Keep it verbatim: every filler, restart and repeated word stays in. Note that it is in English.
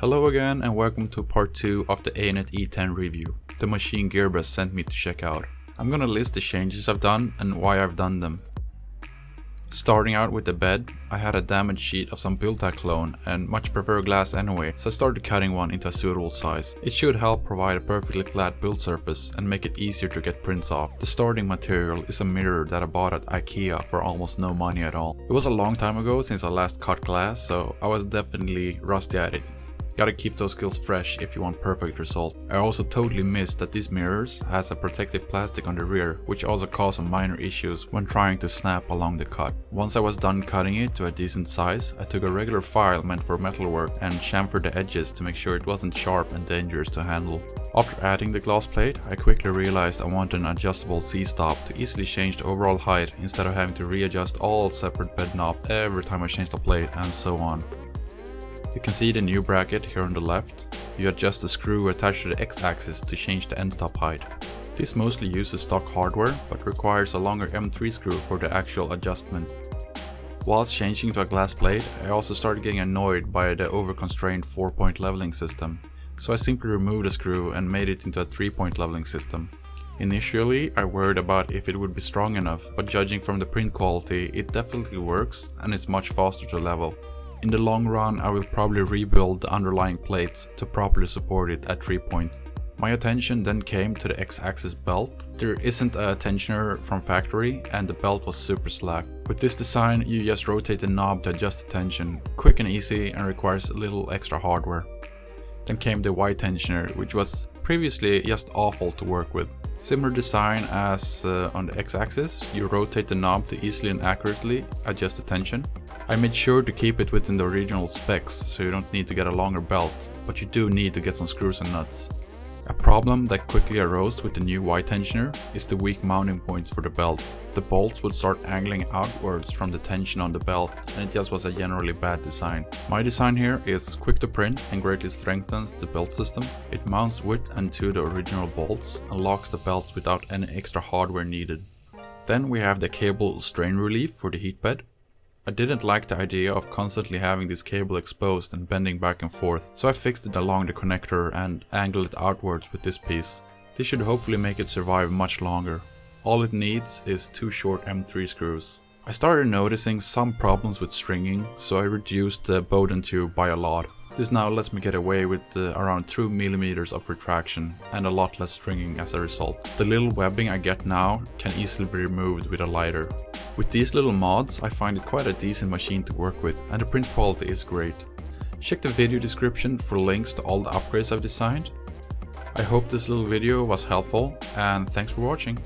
Hello again and welcome to part two of the Anet E ten review, the machine GearBest sent me to check out. I'm gonna list the changes I've done and why I've done them. Starting out with the bed, I had a damaged sheet of some BuildTak clone and much prefer glass anyway, so I started cutting one into a suitable size. It should help provide a perfectly flat build surface and make it easier to get prints off. The starting material is a mirror that I bought at IKEA for almost no money at all. It was a long time ago since I last cut glass, so I was definitely rusty at it. Gotta keep those skills fresh if you want perfect result. I also totally missed that these mirrors has a protective plastic on the rear, which also caused some minor issues when trying to snap along the cut. Once I was done cutting it to a decent size, I took a regular file meant for metalwork and chamfered the edges to make sure it wasn't sharp and dangerous to handle. After adding the glass plate, I quickly realized I wanted an adjustable C-stop to easily change the overall height instead of having to readjust all separate bed knobs every time I change the plate and so on. You can see the new bracket here on the left. You adjust the screw attached to the X-axis to change the end stop height. This mostly uses stock hardware, but requires a longer M three screw for the actual adjustment. Whilst changing to a glass plate, I also started getting annoyed by the over-constrained four-point leveling system, so I simply removed the screw and made it into a three-point leveling system. Initially, I worried about if it would be strong enough, but judging from the print quality, it definitely works and it's much faster to level. In the long run, I will probably rebuild the underlying plates to properly support it at three point. My attention then came to the X-axis belt. There isn't a tensioner from factory and the belt was super slack. With this design, you just rotate the knob to adjust the tension. Quick and easy and requires little extra hardware. Then came the Y tensioner, which was previously just awful to work with. Similar design as uh, on the X-axis, you rotate the knob to easily and accurately adjust the tension. I made sure to keep it within the original specs, so you don't need to get a longer belt, but you do need to get some screws and nuts. A problem that quickly arose with the new Y tensioner is the weak mounting points for the belts. The bolts would start angling outwards from the tension on the belt, and it just was a generally bad design. My design here is quick to print and greatly strengthens the belt system. It mounts with and to the original bolts and locks the belts without any extra hardware needed. Then we have the cable strain relief for the heat bed. I didn't like the idea of constantly having this cable exposed and bending back and forth, so I fixed it along the connector and angled it outwards with this piece. This should hopefully make it survive much longer. All it needs is two short M three screws. I started noticing some problems with stringing, so I reduced the Bowden tube by a lot. This now lets me get away with uh, around two millimeters of retraction and a lot less stringing as a result. The little webbing I get now can easily be removed with a lighter. With these little mods, I find it quite a decent machine to work with and the print quality is great. Check the video description for links to all the upgrades I've designed. I hope this little video was helpful and thanks for watching.